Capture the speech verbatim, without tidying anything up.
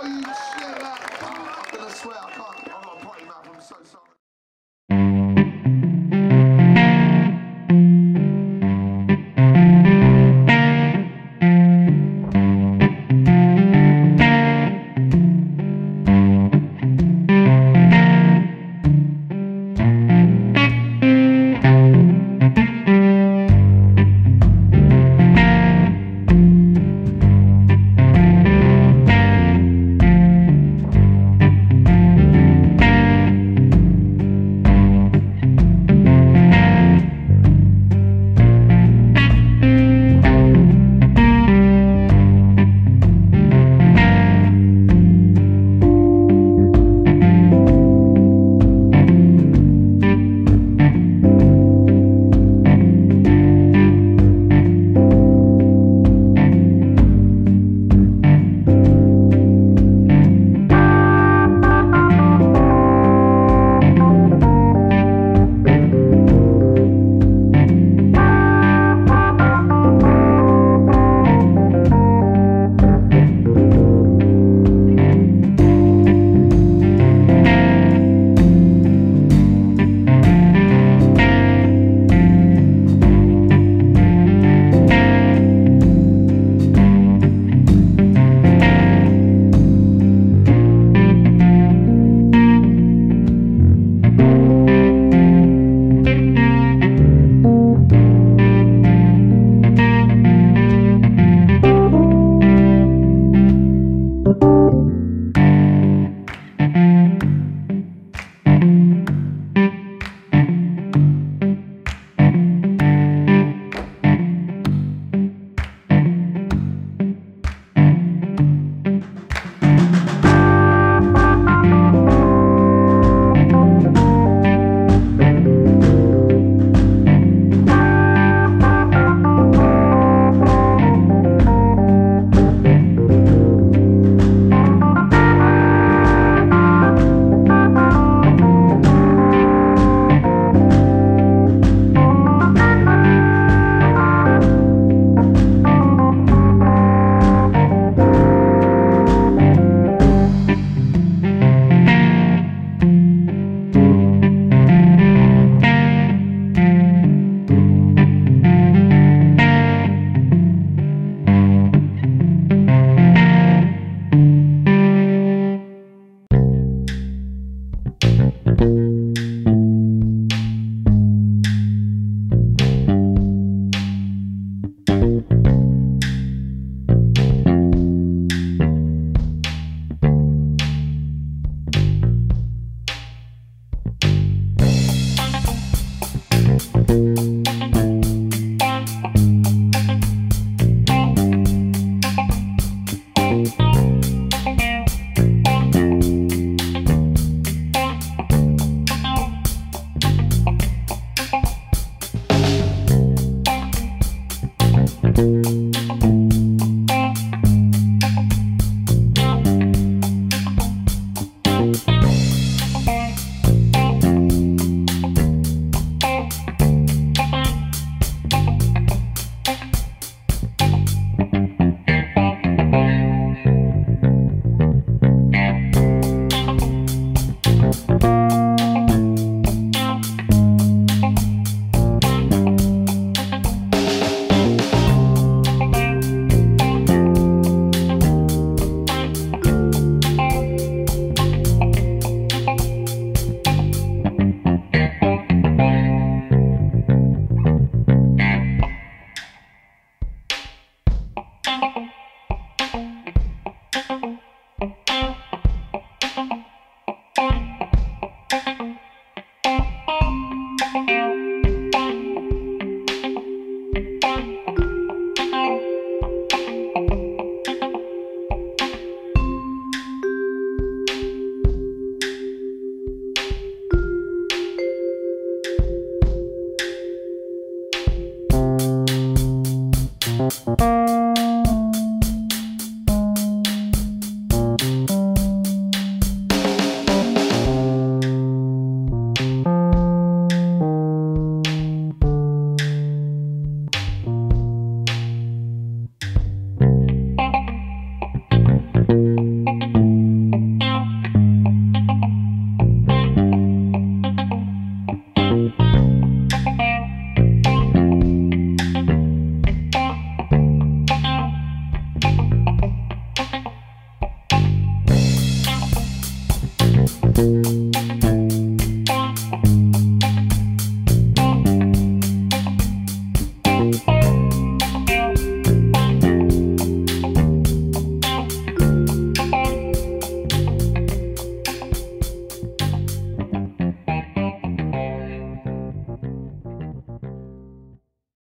show you shit about it. And I swear, I can't. I'm not a potty mouth. I'm so sorry. Thank you.